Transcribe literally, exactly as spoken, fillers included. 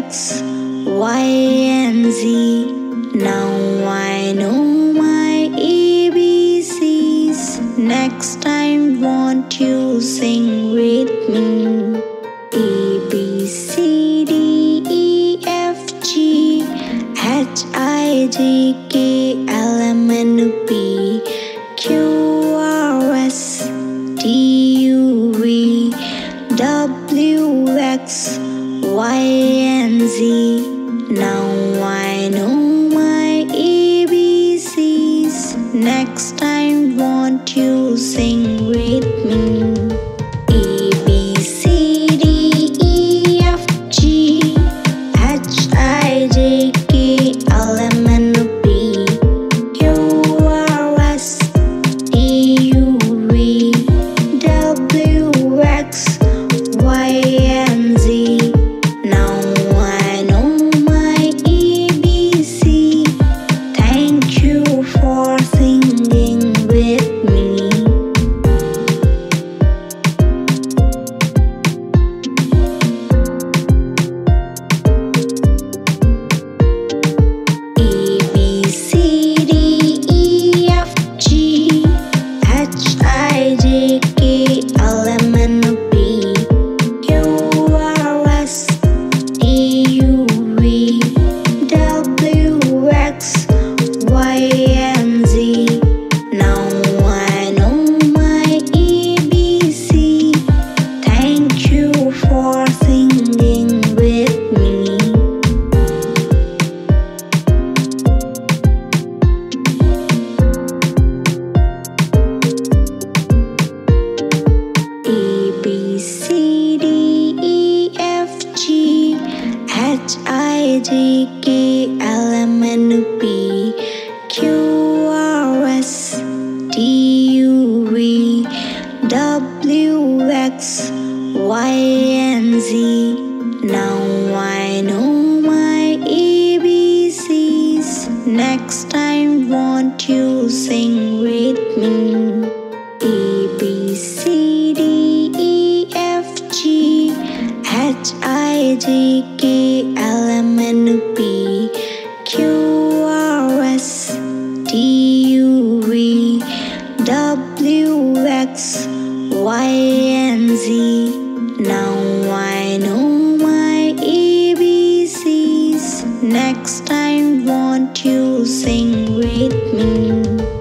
X, Y, and Z. Now I know my A B Cs. Next time won't you sing with me? A B C D E F G H I J K L M N O P Q R S T U V W X Y and Z. Now I know my A B Cs. Next time won't you sing with me? J K L M N O P Q R S T U V W X Y and Z. Now I know my A B Cs. Next time won't you sing with me? A B C D E F G H I J K L M N O P Q R S T U V W X Y and Z. Now I know my A B Cs. Next time won't you sing with me?